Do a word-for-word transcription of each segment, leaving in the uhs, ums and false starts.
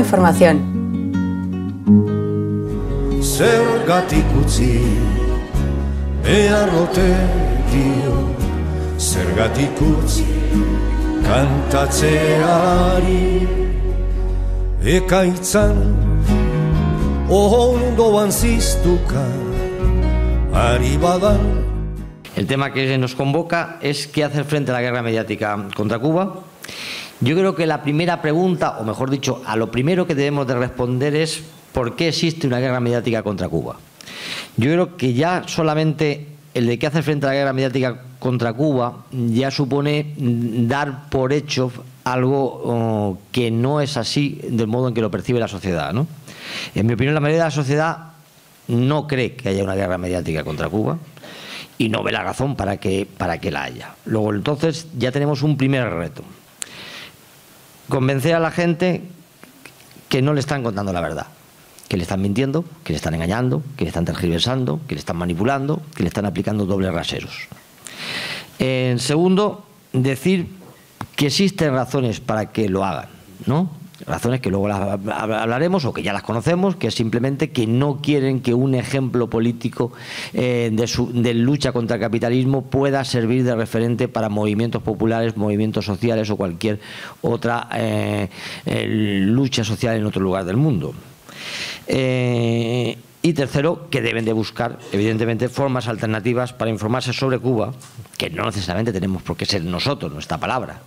información. El tema que nos convoca es qué hacer frente a la guerra mediática contra Cuba. Yo creo que la primera pregunta, o mejor dicho, a lo primero que debemos de responder es ¿por qué existe una guerra mediática contra Cuba? Yo creo que ya solamente el de qué hacer frente a la guerra mediática contra Cuba ya supone dar por hecho algo oh, que no es así del modo en que lo percibe la sociedad, ¿no? En mi opinión, la mayoría de la sociedad no cree que haya una guerra mediática contra Cuba y no ve la razón para que, para que la haya. Luego, entonces, ya tenemos un primer reto. Convencer a la gente que no le están contando la verdad, que le están mintiendo, que le están engañando, que le están tergiversando, que le están manipulando, que le están aplicando dobles raseros. En eh, segundo, decir que existen razones para que lo hagan, ¿no? Razones que luego las hablaremos o que ya las conocemos, que es simplemente que no quieren que un ejemplo político eh, de, su, de lucha contra el capitalismo pueda servir de referente para movimientos populares, movimientos sociales o cualquier otra eh, eh, lucha social en otro lugar del mundo. Eh, y tercero, que deben de buscar evidentemente formas alternativas para informarse sobre Cuba, que no necesariamente tenemos por qué ser nosotros nuestra palabra,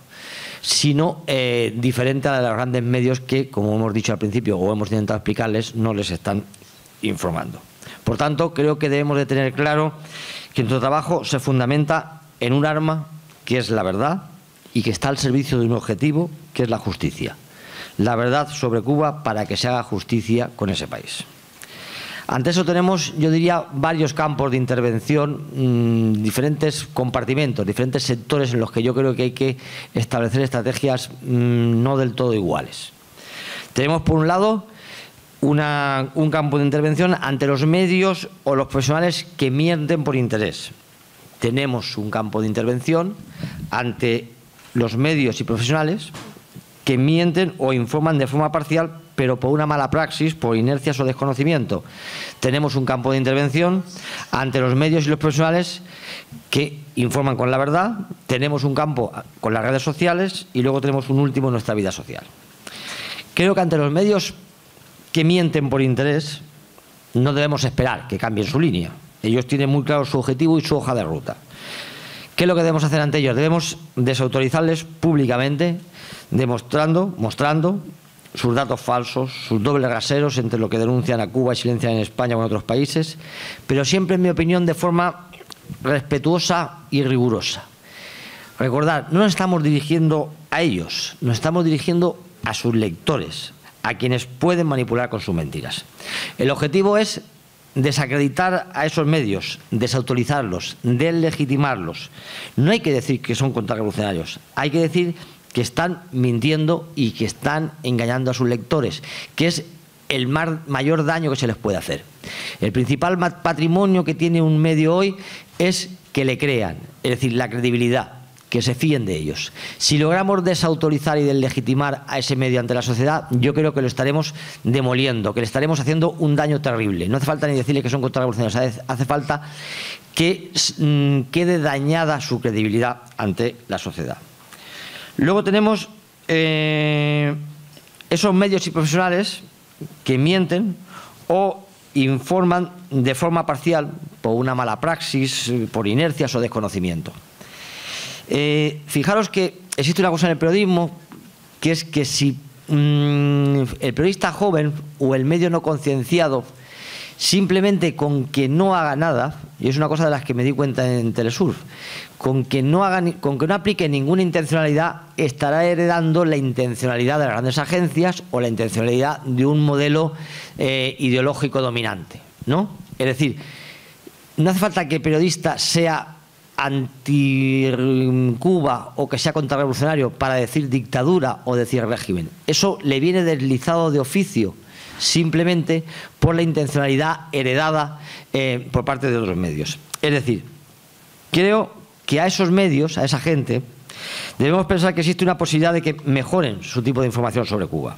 sino eh, diferente a los grandes medios que, como hemos dicho al principio o hemos intentado explicarles, no les están informando. Por tanto, creo que debemos de tener claro que nuestro trabajo se fundamenta en un arma que es la verdad y que está al servicio de un objetivo que es la justicia. La verdad sobre Cuba para que se haga justicia con ese país. Ante eso tenemos, yo diría, varios campos de intervención, mmm, diferentes compartimentos, diferentes sectores en los que yo creo que hay que establecer estrategias mmm, no del todo iguales. Tenemos, por un lado, una, un campo de intervención ante los medios o los profesionales que mienten por interés. Tenemos un campo de intervención ante los medios y profesionales que mienten o informan de forma parcial, pero por una mala praxis, por inercias o desconocimiento. Tenemos un campo de intervención ante los medios y los profesionales que informan con la verdad. Tenemos un campo con las redes sociales y luego tenemos un último en nuestra vida social. Creo que ante los medios que mienten por interés no debemos esperar que cambien su línea. Ellos tienen muy claro su objetivo y su hoja de ruta. ¿Qué es lo que debemos hacer ante ellos? Debemos desautorizarles públicamente, demostrando, mostrando sus datos falsos, sus dobles raseros entre lo que denuncian a Cuba y silencian en España o en otros países, pero siempre, en mi opinión, de forma respetuosa y rigurosa. Recordad, no nos estamos dirigiendo a ellos, nos estamos dirigiendo a sus lectores, a quienes pueden manipular con sus mentiras. El objetivo es desacreditar a esos medios, desautorizarlos, deslegitimarlos. No hay que decir que son contrarrevolucionarios, hay que decir que están mintiendo y que están engañando a sus lectores, que es el mayor daño que se les puede hacer. El principal patrimonio que tiene un medio hoy es que le crean, es decir, la credibilidad, que se fíen de ellos. Si logramos desautorizar y deslegitimar a ese medio ante la sociedad, yo creo que lo estaremos demoliendo, que le estaremos haciendo un daño terrible. No hace falta ni decirle que son contrarrevolucionarios, hace falta que mmm, quede dañada su credibilidad ante la sociedad. Luego tenemos eh, esos medios y profesionales que mienten o informan de forma parcial por una mala praxis, por inercias o desconocimiento. Eh, fijaros que existe una cosa en el periodismo, que es que si mmm, el periodista joven o el medio no concienciado, simplemente con que no haga nada, y es una cosa de las que me di cuenta en Telesur, con que no haga, con que no aplique ninguna intencionalidad, estará heredando la intencionalidad de las grandes agencias o la intencionalidad de un modelo eh, ideológico dominante, ¿no? Es decir, no hace falta que el periodista sea anti-Cuba o que sea contrarrevolucionario para decir dictadura o decir régimen. Eso le viene deslizado de oficio simplemente por la intencionalidad heredada eh, por parte de otros medios. Es decir, creo que a esos medios, a esa gente, debemos pensar que existe una posibilidad de que mejoren su tipo de información sobre Cuba.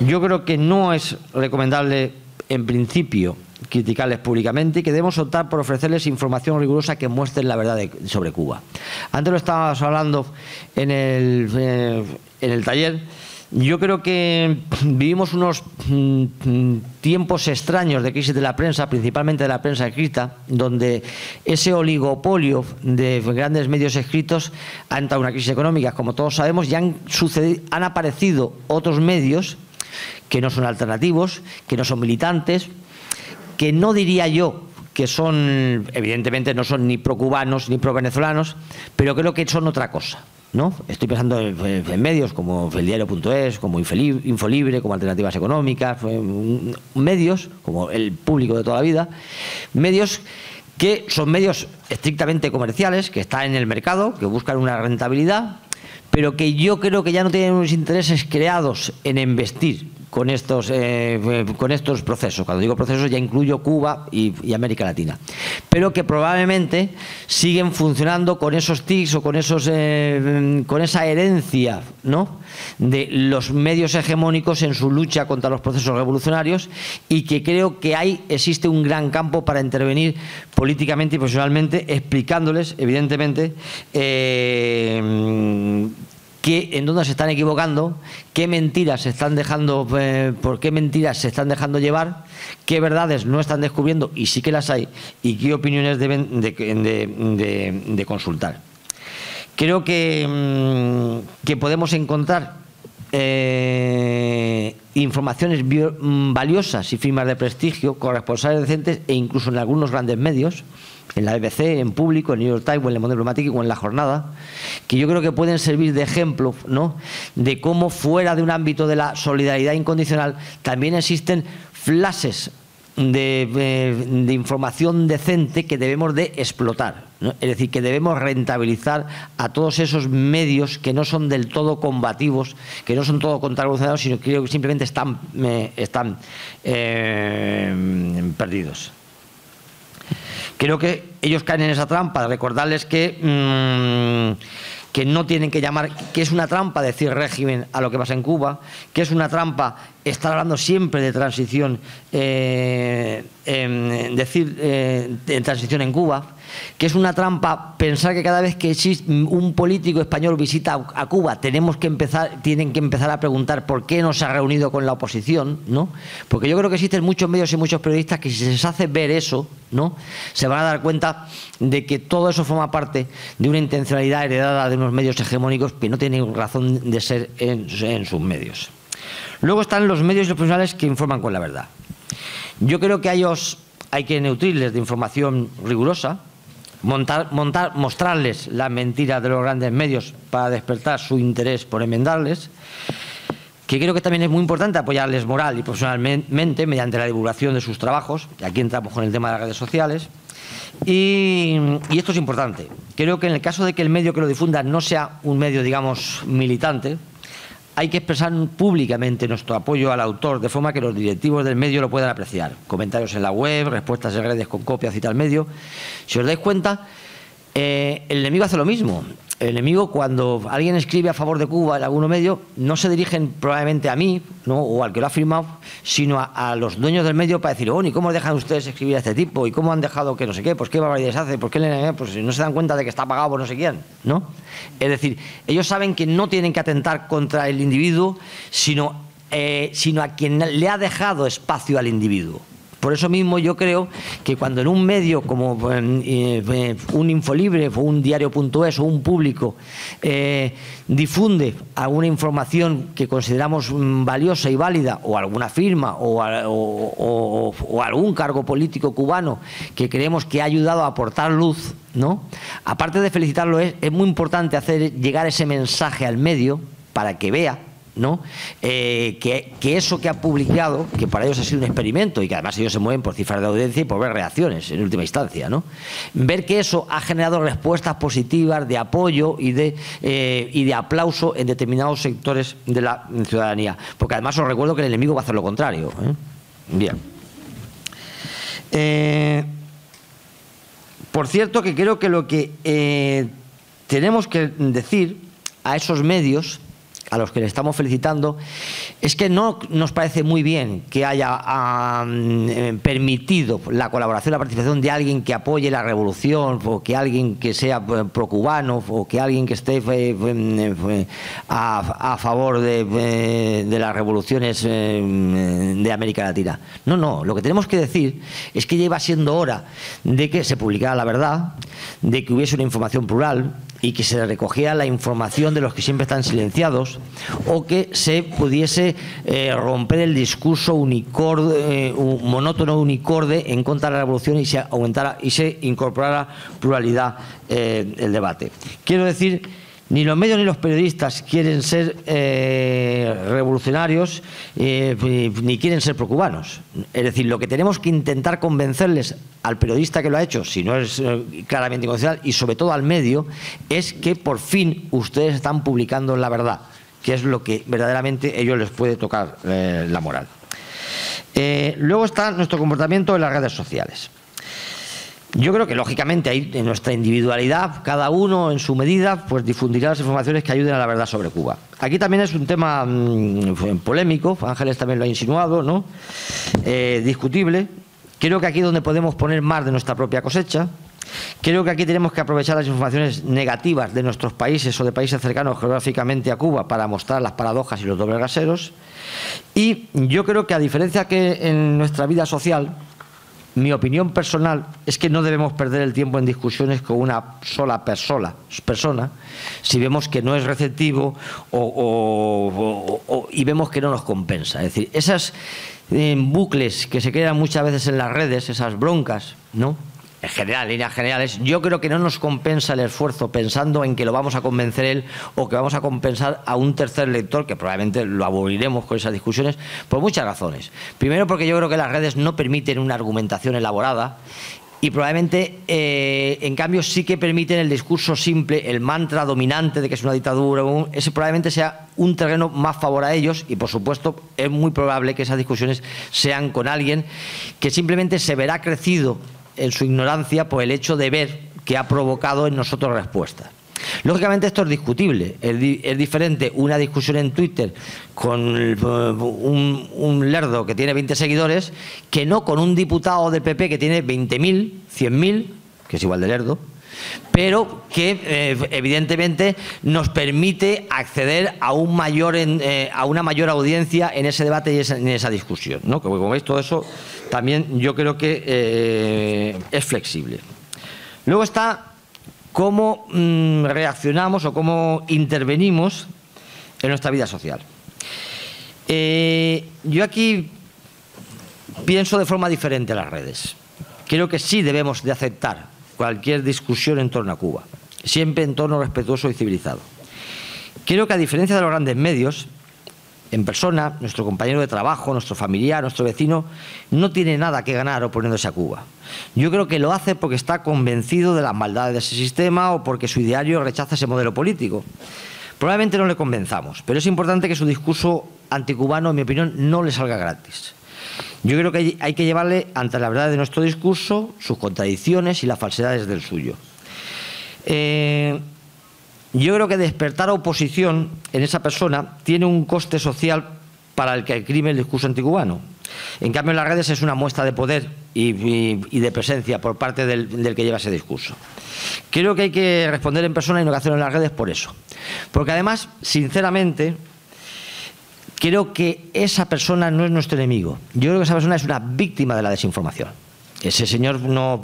Yo creo que no es recomendable, en principio, criticarles públicamente y que debemos optar por ofrecerles información rigurosa que muestre la verdad de, sobre Cuba. Antes lo estábamos hablando en el, eh, en el taller. Yo creo que vivimos unos mm, tiempos extraños de crisis de la prensa, principalmente de la prensa escrita, donde ese oligopolio de grandes medios escritos ha entrado en una crisis económica, como todos sabemos, y han, sucedido, han aparecido otros medios que no son alternativos, que no son militantes, que no diría yo que son, evidentemente no son ni procubanos ni provenezolanos, pero creo que son otra cosa, ¿no? Estoy pensando en, en medios como Eldiario punto es, como Infolibre, como Alternativas Económicas, medios como El Público de toda la vida, medios que son medios estrictamente comerciales, que están en el mercado, que buscan una rentabilidad, pero que yo creo que ya no tienen unos intereses creados en investir con estos, eh, con estos procesos. Cuando digo procesos ya incluyo Cuba y, y América Latina, pero que probablemente siguen funcionando con esos tics o con esos eh, con esa herencia, ¿no?, de los medios hegemónicos en su lucha contra los procesos revolucionarios, y que creo que ahí existe un gran campo para intervenir políticamente y profesionalmente, explicándoles evidentemente eh, que en dónde se están equivocando, qué mentiras se están dejando, eh, por qué mentiras se están dejando llevar, qué verdades no están descubriendo y sí que las hay, y qué opiniones deben de, de, de, de consultar. Creo que, que podemos encontrar eh, informaciones valiosas y firmas de prestigio, corresponsales decentes e incluso en algunos grandes medios, en la B B C, en Público, en New York Times, o en Le Monde Diplomatique, o en La Jornada, que yo creo que pueden servir de ejemplo, ¿no?, de cómo fuera de un ámbito de la solidaridad incondicional también existen flashes de, de, de información decente que debemos de explotar, ¿no? Es decir, que debemos rentabilizar a todos esos medios que no son del todo combativos, que no son todo contrarrevolucionarios, sino que creo que simplemente están, eh, están eh, perdidos. Creo que ellos caen en esa trampa, recordarles que, mmm, que no tienen que llamar, que es una trampa decir régimen a lo que pasa en Cuba, que es una trampa estar hablando siempre de transición, eh, eh, decir eh, de transición en Cuba, que es una trampa pensar que cada vez que un político español visita a Cuba tenemos que empezar, tienen que empezar a preguntar por qué no se ha reunido con la oposición, ¿no? Porque yo creo que existen muchos medios y muchos periodistas que si se les hace ver eso, ¿no?, se van a dar cuenta de que todo eso forma parte de una intencionalidad heredada de unos medios hegemónicos que no tienen razón de ser en, en sus medios. Luego están los medios y los profesionales que informan con la verdad. Yo creo que a ellos hay que nutrirles de información rigurosa, Montar, montar, mostrarles las mentiras de los grandes medios para despertar su interés por enmendarles, que creo que también es muy importante apoyarles moral y profesionalmente mediante la divulgación de sus trabajos, y aquí entramos con el tema de las redes sociales, y, y esto es importante. Creo que en el caso de que el medio que lo difunda no sea un medio, digamos, militante, hay que expresar públicamente nuestro apoyo al autor de forma que los directivos del medio lo puedan apreciar. Comentarios en la web, respuestas en redes con copias y tal medio. Si os dais cuenta, eh, el enemigo hace lo mismo. El enemigo, cuando alguien escribe a favor de Cuba en algún medio, no se dirigen probablemente a mí, ¿no?, o al que lo ha firmado, sino a, a los dueños del medio para decir, oh, ¿y cómo dejan ustedes escribir a este tipo? ¿Y cómo han dejado que no sé qué? ¿Pues qué barbaridades hace? ¿Por qué le, pues, no se dan cuenta de que está pagado por no sé quién? ¿No? Es decir, ellos saben que no tienen que atentar contra el individuo, sino, eh, sino a quien le ha dejado espacio al individuo. Por eso mismo yo creo que cuando en un medio como eh, un Infolibre o un Diario punto es o un Público eh, difunde alguna información que consideramos valiosa y válida, o alguna firma o, a, o, o, o algún cargo político cubano que creemos que ha ayudado a aportar luz, ¿no?, aparte de felicitarlo, es, es muy importante hacer llegar ese mensaje al medio para que vea, ¿no?, Eh, que, que eso que ha publicado, que para ellos ha sido un experimento y que además ellos se mueven por cifras de audiencia y por ver reacciones en última instancia, ¿no?, ver que eso ha generado respuestas positivas de apoyo y de, eh, y de aplauso en determinados sectores de la ciudadanía, porque además os recuerdo que el enemigo va a hacer lo contrario, ¿eh? Bien, eh, por cierto que creo que lo que eh, tenemos que decir a esos medios a los que le estamos felicitando, es que no nos parece muy bien que haya um, permitido la colaboración, la participación de alguien que apoye la revolución, o que alguien que sea procubano, o que alguien que esté eh, eh, a, a favor de, eh, de las revoluciones eh, de América Latina. No, no, lo que tenemos que decir es que ya iba siendo hora de que se publicara la verdad, de que hubiese una información plural, y que se recogiera la información de los que siempre están silenciados, o que se pudiese eh, romper el discurso unicorde, eh, un, monótono unicorde en contra de la revolución, y se aumentara y se incorporara pluralidad eh, el debate. Quiero decir, ni los medios ni los periodistas quieren ser eh, revolucionarios eh, ni quieren ser procubanos. Es decir, lo que tenemos que intentar convencerles al periodista que lo ha hecho, si no es eh, claramente incondicional, y sobre todo al medio, es que por fin ustedes están publicando la verdad, que es lo que verdaderamente a ellos les puede tocar eh, la moral. Eh, luego está nuestro comportamiento en las redes sociales. Yo creo que, lógicamente, ahí, en nuestra individualidad, cada uno en su medida pues difundirá las informaciones que ayuden a la verdad sobre Cuba. Aquí también es un tema mmm, polémico, Ángeles también lo ha insinuado, ¿no? Eh, discutible. Creo que aquí es donde podemos poner más de nuestra propia cosecha. Creo que aquí tenemos que aprovechar las informaciones negativas de nuestros países o de países cercanos geográficamente a Cuba para mostrar las paradojas y los dobles raseros. Y yo creo que, a diferencia que en nuestra vida social, mi opinión personal es que no debemos perder el tiempo en discusiones con una sola persona, persona si vemos que no es receptivo o, o, o, o, y vemos que no nos compensa. Es decir, esas eh, bucles que se crean muchas veces en las redes, esas broncas, ¿no?, en general, en líneas generales, yo creo que no nos compensa el esfuerzo pensando en que lo vamos a convencer él o que vamos a compensar a un tercer lector, que probablemente lo aburriremos con esas discusiones, por muchas razones. Primero, porque yo creo que las redes no permiten una argumentación elaborada y probablemente, eh, en cambio, sí que permiten el discurso simple, el mantra dominante de que es una dictadura. Ese probablemente sea un terreno más favorable a ellos y, por supuesto, es muy probable que esas discusiones sean con alguien que simplemente se verá crecido en su ignorancia por el hecho de ver que ha provocado en nosotros respuestas. Lógicamente esto es discutible, es, di es diferente una discusión en Twitter con un, un lerdo que tiene veinte seguidores que no con un diputado del P P que tiene veinte mil, cien mil, que es igual de lerdo, pero que eh, evidentemente nos permite acceder a, un mayor en, eh, a una mayor audiencia en ese debate y esa, en esa discusión, ¿no? Como, como veis, todo eso también yo creo que eh, es flexible. Luego está cómo mmm, reaccionamos o cómo intervenimos en nuestra vida social. Eh, yo aquí pienso de forma diferente a las redes. Creo que sí debemos de aceptar cualquier discusión en torno a Cuba, siempre en torno respetuoso y civilizado. Creo que, a diferencia de los grandes medios, en persona, nuestro compañero de trabajo, nuestro familiar, nuestro vecino, no tiene nada que ganar oponiéndose a Cuba. Yo creo que lo hace porque está convencido de las maldades de ese sistema o porque su ideario rechaza ese modelo político. Probablemente no le convenzamos, pero es importante que su discurso anticubano, en mi opinión, no le salga gratis. Yo creo que hay que llevarle ante la verdad de nuestro discurso, sus contradicciones y las falsedades del suyo. Eh, yo creo que despertar oposición en esa persona tiene un coste social para el que esgrime el discurso anticubano. En cambio, en las redes es una muestra de poder y, y, y de presencia por parte del, del que lleva ese discurso. Creo que hay que responder en persona y no que hacerlo en las redes por eso. Porque además, sinceramente, creo que esa persona no es nuestro enemigo. Yo creo que esa persona es una víctima de la desinformación. Ese señor no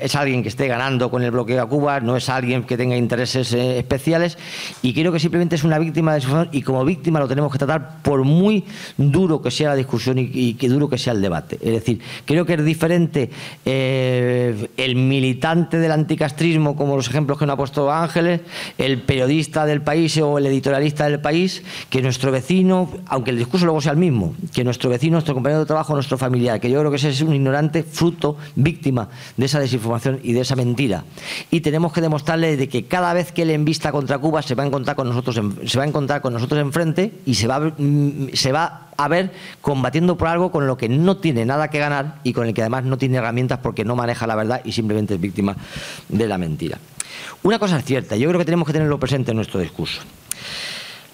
es alguien que esté ganando con el bloqueo a Cuba, no es alguien que tenga intereses especiales, y creo que simplemente es una víctima de desinformación, y como víctima lo tenemos que tratar por muy duro que sea la discusión y, y que duro que sea el debate. Es decir, creo que es diferente eh, el militante del anticastrismo, como los ejemplos que nos ha puesto Ángeles, el periodista del país o el editorialista del país, que nuestro vecino, aunque el discurso luego sea el mismo, que nuestro vecino, nuestro compañero de trabajo, nuestro familiar, que yo creo que ese es un ignorante fruto víctima de esa desinformación y de esa mentira, y tenemos que demostrarle de que cada vez que él embista contra Cuba se va a encontrar con nosotros en, se va a encontrar con nosotros enfrente y se va, se va a ver combatiendo por algo con lo que no tiene nada que ganar y con el que además no tiene herramientas porque no maneja la verdad y simplemente es víctima de la mentira. Una cosa es cierta, yo creo que tenemos que tenerlo presente en nuestro discurso.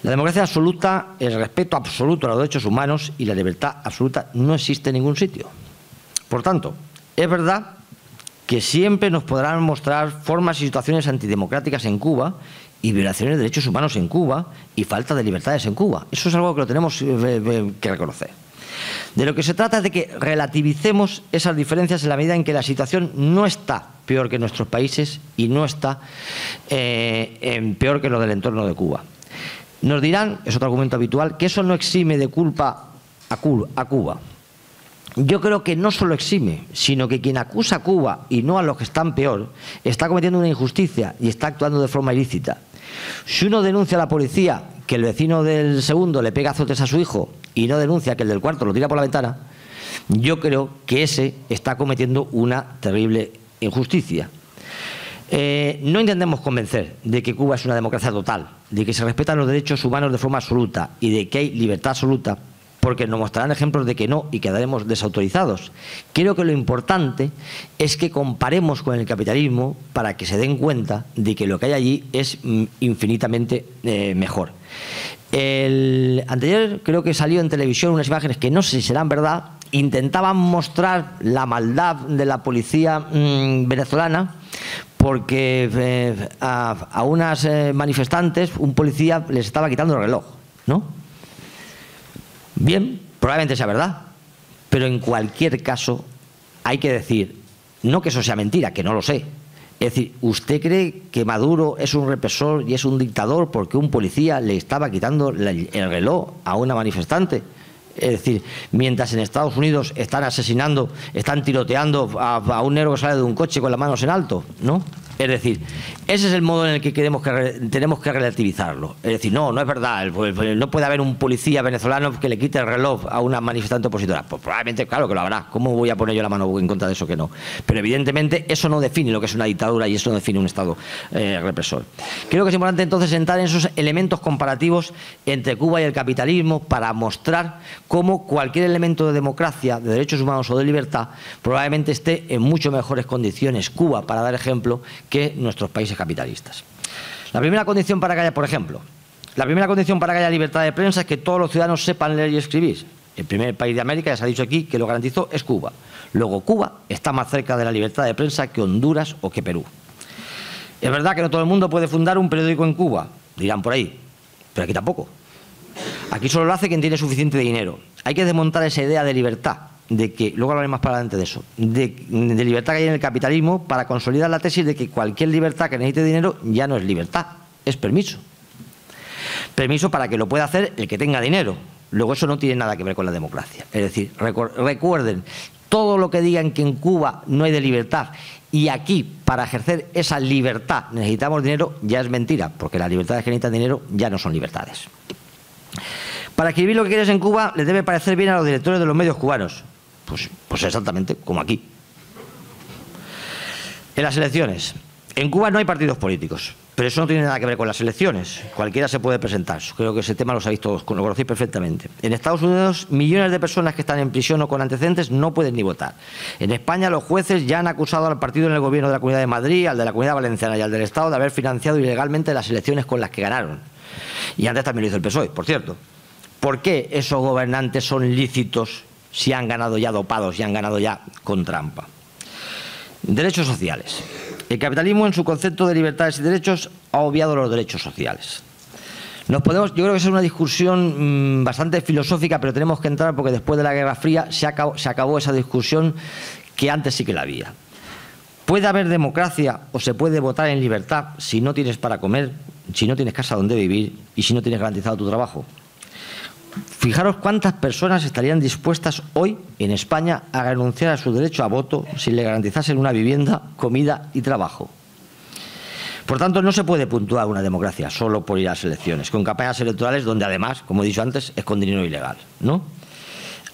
La democracia absoluta, el respeto absoluto a los derechos humanos y la libertad absoluta no existe en ningún sitio. Por tanto, es verdad que siempre nos podrán mostrar formas y situaciones antidemocráticas en Cuba y violaciones de derechos humanos en Cuba y falta de libertades en Cuba. Eso es algo que lo tenemos que reconocer. De lo que se trata es de que relativicemos esas diferencias en la medida en que la situación no está peor que en nuestros países y no está eh, en peor que lo del entorno de Cuba. Nos dirán, es otro argumento habitual, que eso no exime de culpa a Cuba. Yo creo que no solo exime, sino que quien acusa a Cuba y no a los que están peor, está cometiendo una injusticia y está actuando de forma ilícita. Si uno denuncia a la policía que el vecino del segundo le pega azotes a su hijo y no denuncia que el del cuarto lo tira por la ventana, yo creo que ese está cometiendo una terrible injusticia. Eh, no intentemos convencer de que Cuba es una democracia total, de que se respetan los derechos humanos de forma absoluta y de que hay libertad absoluta, porque nos mostrarán ejemplos de que no y quedaremos desautorizados. Creo que lo importante es que comparemos con el capitalismo para que se den cuenta de que lo que hay allí es infinitamente eh, mejor. El anterior creo que salió en televisión unas imágenes que no sé si serán verdad, intentaban mostrar la maldad de la policía mmm, venezolana, porque eh, a, a unas eh, manifestantes un policía les estaba quitando el reloj, ¿no? Bien, probablemente sea verdad, pero en cualquier caso hay que decir, no que eso sea mentira, que no lo sé. Es decir, ¿usted cree que Maduro es un represor y es un dictador porque un policía le estaba quitando el reloj a una manifestante? Es decir, mientras en Estados Unidos están asesinando, están tiroteando a, a un negro que sale de un coche con las manos en alto, ¿no? Es decir, ese es el modo en el que, queremos que tenemos que relativizarlo. Es decir, no, no es verdad, no puede haber un policía venezolano que le quite el reloj a una manifestante opositora. Pues probablemente, claro que lo habrá. ¿Cómo voy a poner yo la mano en contra de eso que no? Pero evidentemente eso no define lo que es una dictadura y eso no define un Estado eh, represor. Creo que es importante entonces entrar en esos elementos comparativos entre Cuba y el capitalismo para mostrar cómo cualquier elemento de democracia, de derechos humanos o de libertad probablemente esté en mucho mejores condiciones Cuba, para dar ejemplo, que nuestros países capitalistas. La primera condición para que haya, por ejemplo, la primera condición para que haya libertad de prensa es que todos los ciudadanos sepan leer y escribir. El primer país de América, ya se ha dicho aquí, que lo garantizó es Cuba. Luego Cuba está más cerca de la libertad de prensa que Honduras o que Perú. Es verdad que no todo el mundo puede fundar un periódico en Cuba, dirán por ahí, pero aquí tampoco. Aquí solo lo hace quien tiene suficiente dinero. Hay que desmontar esa idea de libertad, de que, luego hablaré más para adelante de eso, de, de libertad que hay en el capitalismo, para consolidar la tesis de que cualquier libertad que necesite dinero ya no es libertad, es permiso. Permiso para que lo pueda hacer el que tenga dinero. Luego eso no tiene nada que ver con la democracia. Es decir, recuerden, todo lo que digan que en Cuba no hay de libertad y aquí para ejercer esa libertad necesitamos dinero, ya es mentira, porque las libertades que necesitan dinero ya no son libertades. Para escribir lo que quieres en Cuba les debe parecer bien a los directores de los medios cubanos. Pues, pues exactamente como aquí. En las elecciones. En Cuba no hay partidos políticos, pero eso no tiene nada que ver con las elecciones. Cualquiera se puede presentar. Creo que ese tema lo sabéis todos, lo conocéis perfectamente. En Estados Unidos, millones de personas que están en prisión o con antecedentes no pueden ni votar. En España, los jueces ya han acusado al partido en el gobierno de la Comunidad de Madrid, al de la Comunidad Valenciana y al del Estado de haber financiado ilegalmente las elecciones con las que ganaron. Y antes también lo hizo el P S O E, por cierto. ¿Por qué esos gobernantes son lícitos si han ganado ya dopados y han ganado ya con trampa? Derechos sociales. El capitalismo, en su concepto de libertades y derechos, ha obviado los derechos sociales. Nos podemos, yo creo que es una discusión mmm, bastante filosófica, pero tenemos que entrar porque después de la Guerra Fría se acabó, se acabó esa discusión que antes sí que la había. ¿Puede haber democracia o se puede votar en libertad si no tienes para comer, si no tienes casa donde vivir y si no tienes garantizado tu trabajo? Fijaros cuántas personas estarían dispuestas hoy en España a renunciar a su derecho a voto si le garantizasen una vivienda, comida y trabajo. Por tanto, no se puede puntuar una democracia solo por ir a las elecciones, con campañas electorales donde además, como he dicho antes, es con dinero ilegal, ¿no?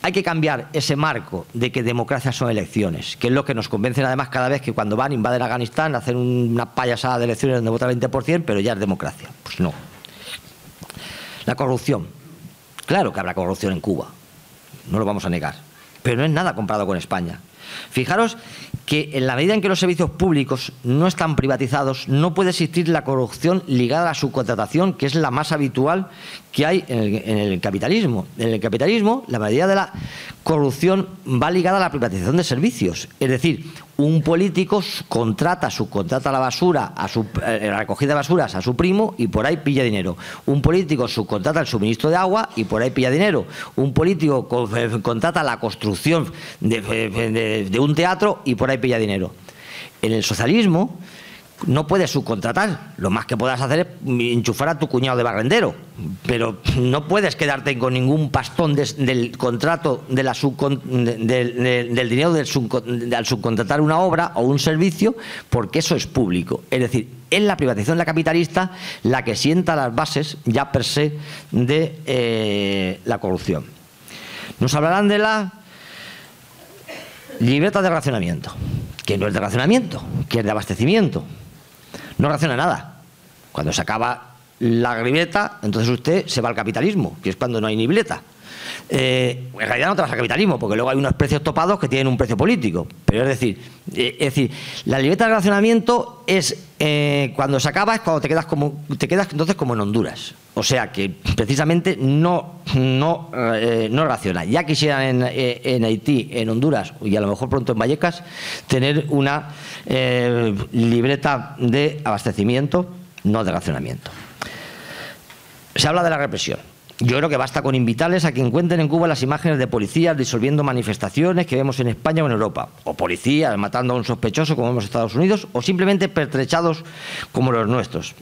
Hay que cambiar ese marco de que democracias son elecciones, que es lo que nos convencen además cada vez que cuando van, invaden Afganistán, hacen una payasada de elecciones donde vota el veinte por ciento, pero ya es democracia. Pues no. La corrupción. Claro que habrá corrupción en Cuba, no lo vamos a negar, pero no es nada comparado con España. Fijaros que en la medida en que los servicios públicos no están privatizados, no puede existir la corrupción ligada a la subcontratación, que es la más habitual que hay en el, en el capitalismo. En el capitalismo, la mayoría de la corrupción va ligada a la privatización de servicios. Es decir, un político contrata, subcontrata la basura, a su, eh, la recogida de basuras a su primo y por ahí pilla dinero. Un político subcontrata el suministro de agua y por ahí pilla dinero. Un político co eh, contrata la construcción de, de, de un teatro y por ahí pilla dinero. En el socialismo no puedes subcontratar, lo más que puedas hacer es enchufar a tu cuñado de barrendero, pero no puedes quedarte con ningún pastón de, del contrato de la subcon, de, de, del dinero del sub, de, al subcontratar una obra o un servicio, porque eso es público. Es decir, es la privatización, la capitalista, la que sienta las bases ya per se de eh, la corrupción. Nos hablarán de la libertad de racionamiento, que no es de racionamiento, que es de abastecimiento. No raciona nada. Cuando se acaba la grieta, entonces usted se va al capitalismo, que es cuando no hay ni grieta. Eh, en realidad no te vas al capitalismo, porque luego hay unos precios topados que tienen un precio político. Pero es decir, eh, es decir, la libertad de relacionamiento es eh, cuando se acaba, es cuando te quedas como te quedas entonces como en Honduras. O sea que precisamente no, no, eh, no raciona. Ya quisieran en, eh, en Haití, en Honduras y a lo mejor pronto en Vallecas tener una eh, libreta de abastecimiento, no de racionamiento. Se habla de la represión. Yo creo que basta con invitarles a que encuentren en Cuba las imágenes de policías disolviendo manifestaciones que vemos en España o en Europa, o policías matando a un sospechoso como vemos en Estados Unidos, o simplemente pertrechados como los nuestros.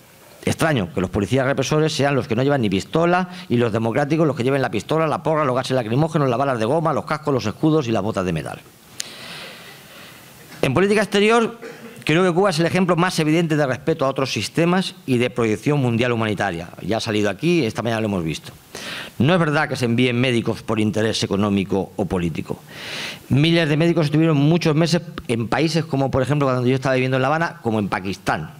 Extraño que los policías represores sean los que no llevan ni pistola y los democráticos los que lleven la pistola, la porra, los gases lacrimógenos, las balas de goma, los cascos, los escudos y las botas de metal. En política exterior, creo que Cuba es el ejemplo más evidente de respeto a otros sistemas y de proyección mundial humanitaria. Ya ha salido aquí, esta mañana lo hemos visto. No es verdad que se envíen médicos por interés económico o político. Miles de médicos estuvieron muchos meses en países como, por ejemplo, cuando yo estaba viviendo en La Habana, como en Pakistán,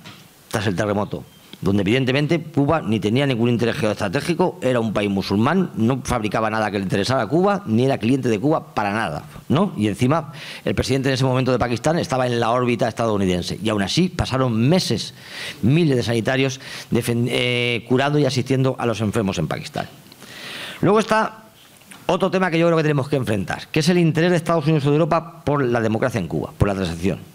tras el terremoto, donde evidentemente Cuba ni tenía ningún interés geoestratégico, era un país musulmán, no fabricaba nada que le interesara a Cuba, ni era cliente de Cuba para nada, ¿no? Y encima el presidente en ese momento de Pakistán estaba en la órbita estadounidense, y aún así pasaron meses miles de sanitarios eh, curando y asistiendo a los enfermos en Pakistán. Luego está otro tema que yo creo que tenemos que enfrentar, que es el interés de Estados Unidos y de Europa por la democracia en Cuba, por la transición.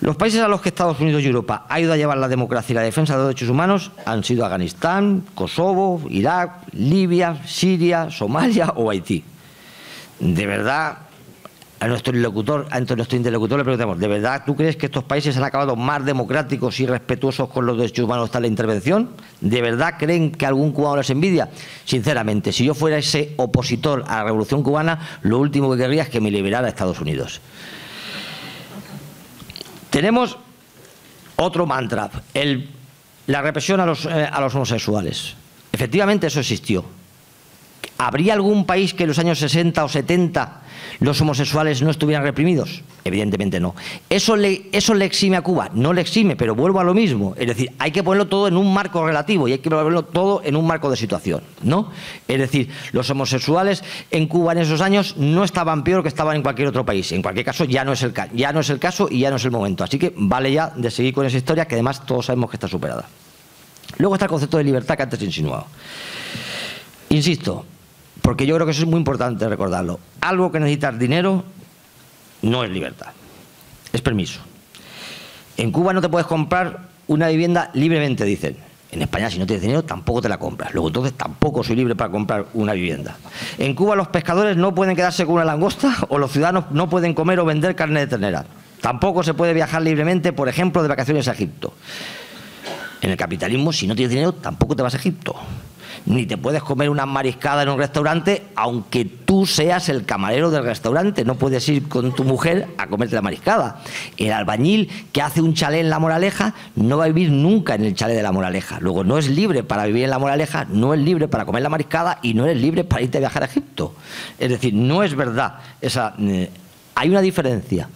Los países a los que Estados Unidos y Europa ha ido a llevar la democracia y la defensa de los derechos humanos han sido Afganistán, Kosovo, Irak, Libia, Siria, Somalia o Haití. De verdad, a nuestro interlocutor, a nuestro interlocutor le preguntamos, ¿de verdad tú crees que estos países han acabado más democráticos y respetuosos con los derechos humanos tras la intervención? ¿De verdad creen que algún cubano les envidia? Sinceramente, si yo fuera ese opositor a la Revolución Cubana, lo último que querría es que me liberara a Estados Unidos. Tenemos otro mantra, el, la represión a los, eh, a los homosexuales. Efectivamente eso existió. ¿Habría algún país que en los años sesenta o setenta los homosexuales no estuvieran reprimidos? Evidentemente no. ¿Eso le, eso le exime a Cuba? No le exime, pero vuelvo a lo mismo. Es decir, hay que ponerlo todo en un marco relativo y hay que ponerlo todo en un marco de situación, ¿no? Es decir, los homosexuales en Cuba en esos años no estaban peor que estaban en cualquier otro país. En cualquier caso, ya no es el, ya no es el caso y ya no es el momento. Así que vale ya de seguir con esa historia que además todos sabemos que está superada. Luego está el concepto de libertad que antes he insinuado. Insisto, porque yo creo que eso es muy importante recordarlo. Algo que necesitas dinero no es libertad, es permiso. En Cuba no te puedes comprar una vivienda libremente, dicen. En España, si no tienes dinero, tampoco te la compras. Luego, entonces, tampoco soy libre para comprar una vivienda. En Cuba los pescadores no pueden quedarse con una langosta o los ciudadanos no pueden comer o vender carne de ternera. Tampoco se puede viajar libremente, por ejemplo, de vacaciones a Egipto. En el capitalismo, si no tienes dinero, tampoco te vas a Egipto. Ni te puedes comer una mariscada en un restaurante, aunque tú seas el camarero del restaurante. No puedes ir con tu mujer a comerte la mariscada. El albañil que hace un chalet en La Moraleja no va a vivir nunca en el chalet de La Moraleja. Luego, no es libre para vivir en La Moraleja, no es libre para comer la mariscada y no eres libre para irte a viajar a Egipto. Es decir, no es verdad. Esa, eh, hay una diferencia.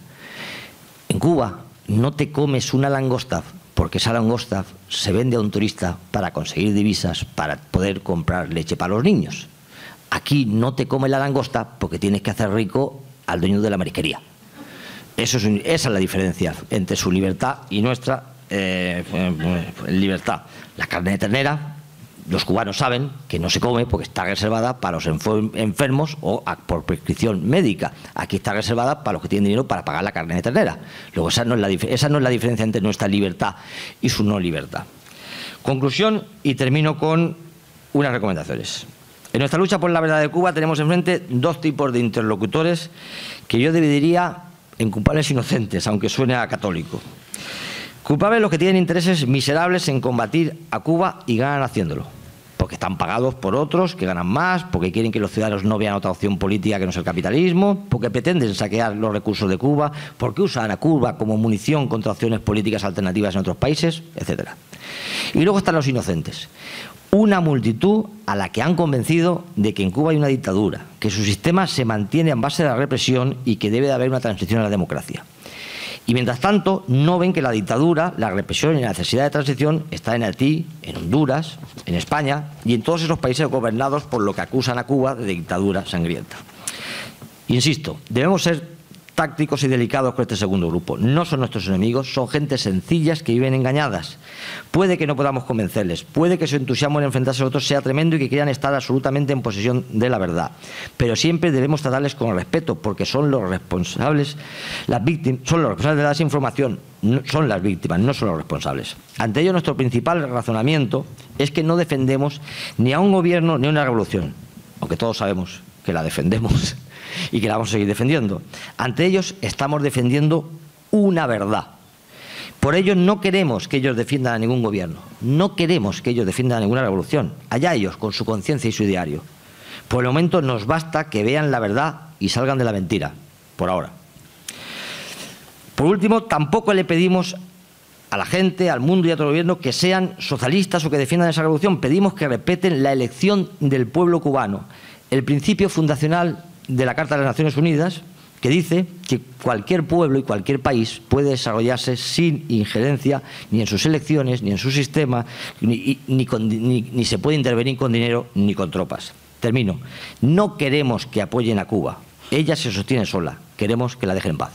En Cuba no te comes una langosta, porque esa langosta se vende a un turista para conseguir divisas, para poder comprar leche para los niños. aquí no te comes la langosta porque tienes que hacer rico al dueño de la marisquería. Eso es, esa es la diferencia entre su libertad y nuestra eh, libertad. La carne de ternera, los cubanos saben que no se come porque está reservada para los enfermos o por prescripción médica. Aquí está reservada para los que tienen dinero para pagar la carne de ternera. Luego esa no es la, esa no es la diferencia entre nuestra libertad y su no libertad. Conclusión, y termino con unas recomendaciones. En nuestra lucha por la verdad de Cuba tenemos enfrente dos tipos de interlocutores que yo dividiría en culpables e inocentes, aunque suene a católico. Culpables los que tienen intereses miserables en combatir a Cuba y ganan haciéndolo, porque están pagados por otros que ganan más, porque quieren que los ciudadanos no vean otra opción política que no es el capitalismo, porque pretenden saquear los recursos de Cuba, porque usan a Cuba como munición contra opciones políticas alternativas en otros países, etcétera. Y luego están los inocentes. Una multitud a la que han convencido de que en Cuba hay una dictadura, que su sistema se mantiene en base a la represión y que debe de haber una transición a la democracia. Y mientras tanto no ven que la dictadura, la represión y la necesidad de transición está en Haití, en Honduras, en España y en todos esos países gobernados por lo que acusan a Cuba de dictadura sangrienta. Insisto, debemos ser tácticos y delicados con este segundo grupo. No son nuestros enemigos, son gente sencillas que viven engañadas. Puede que no podamos convencerles, puede que su entusiasmo en enfrentarse a otros sea tremendo y que quieran estar absolutamente en posesión de la verdad. Pero siempre debemos tratarles con respeto, porque son los responsables, las víctimas, son los responsables de la desinformación, no, son las víctimas, no son los responsables. Ante ello, nuestro principal razonamiento es que no defendemos ni a un gobierno ni a una revolución, aunque todos sabemos que la defendemos y que la vamos a seguir defendiendo. Ante ellos estamos defendiendo una verdad. Por ello no queremos que ellos defiendan a ningún gobierno, no queremos que ellos defiendan a ninguna revolución. Allá ellos, con su conciencia y su diario. Por el momento nos basta que vean la verdad y salgan de la mentira, por ahora. Por último, tampoco le pedimos a la gente, al mundo y a todo el gobierno que sean socialistas o que defiendan esa revolución. Pedimos que respeten la elección del pueblo cubano, el principio fundacional de la Carta de las Naciones Unidas, que dice que cualquier pueblo y cualquier país puede desarrollarse sin injerencia ni en sus elecciones, ni en su sistema, ni, ni, con, ni, ni se puede intervenir con dinero ni con tropas. Termino. No queremos que apoyen a Cuba. Ella se sostiene sola. Queremos que la dejen en paz.